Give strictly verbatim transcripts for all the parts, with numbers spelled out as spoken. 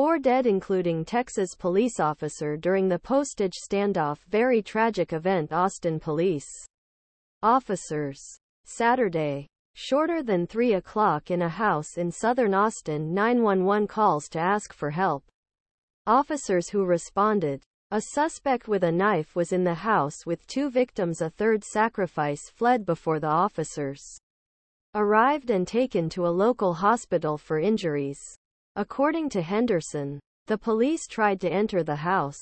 Four dead, including Texas police officer during the postage standoff. Very tragic event. Austin police officers. Saturday. Shorter than three o'clock in a house in southern Austin. nine one one calls to ask for help. Officers who responded. A suspect with a knife was in the house with two victims. A third sacrifice fled before the officers arrived and taken to a local hospital for injuries. According to Henderson, the police tried to enter the house,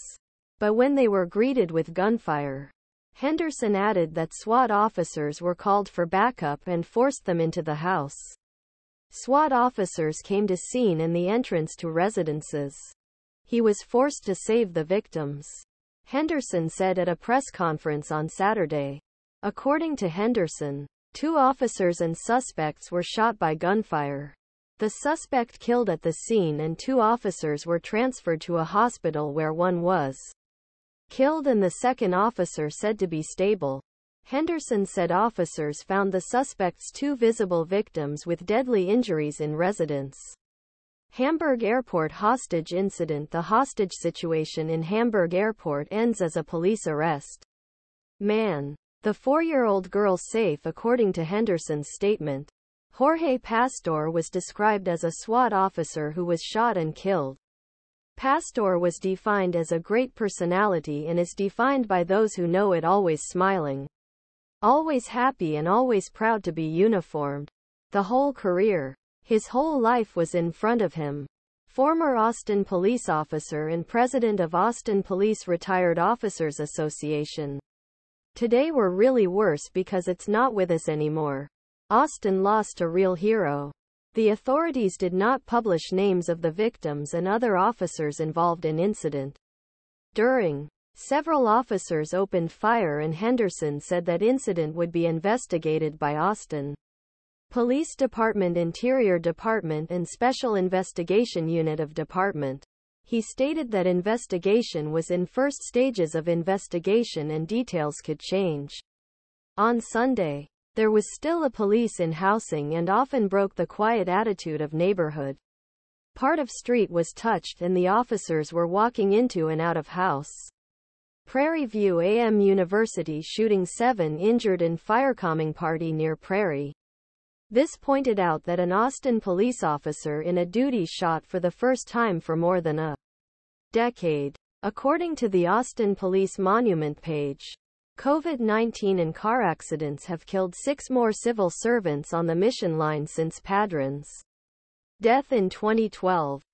but when they were greeted with gunfire. Henderson added that SWAT officers were called for backup and forced them into the house. SWAT officers came to scene and the entrance to residences. He was forced to save the victims, Henderson said at a press conference on Saturday. According to Henderson, two officers and suspects were shot by gunfire. The suspect killed at the scene and two officers were transferred to a hospital where one was killed and the second officer said to be stable. Henderson said officers found the suspect's two visible victims with deadly injuries in residence. Hamburg Airport hostage incident. The hostage situation in Hamburg Airport ends as a police arrest. Man. The four-year-old girl safe. According to Henderson's statement, Jorge Pastore was described as a SWAT officer who was shot and killed. Pastore was defined as a great personality and is defined by those who know it. Always smiling, always happy and always proud to be uniformed. The whole career. His whole life was in front of him. Former Austin police officer and president of Austin Police Retired Officers Association. Today we're really worse because it's not with us anymore. Austin lost a real hero. The authorities did not publish names of the victims and other officers involved in incident. During, several officers opened fire and Henderson said that incident would be investigated by Austin Police Department, Interior Department and Special Investigation Unit of Department. He stated that investigation was in first stages of investigation and details could change. On Sunday, there was still a police in housing and often broke the quiet attitude of neighborhood. Part of street was touched and the officers were walking into and out of house. Prairie View A and M University shooting, seven injured in firecalming party near Prairie. This pointed out that an Austin police officer in a duty shot for the first time for more than a decade. According to the Austin Police Monument page, COVID nineteen and car accidents have killed six more civil servants on the mission line since Padron's death in twenty twelve.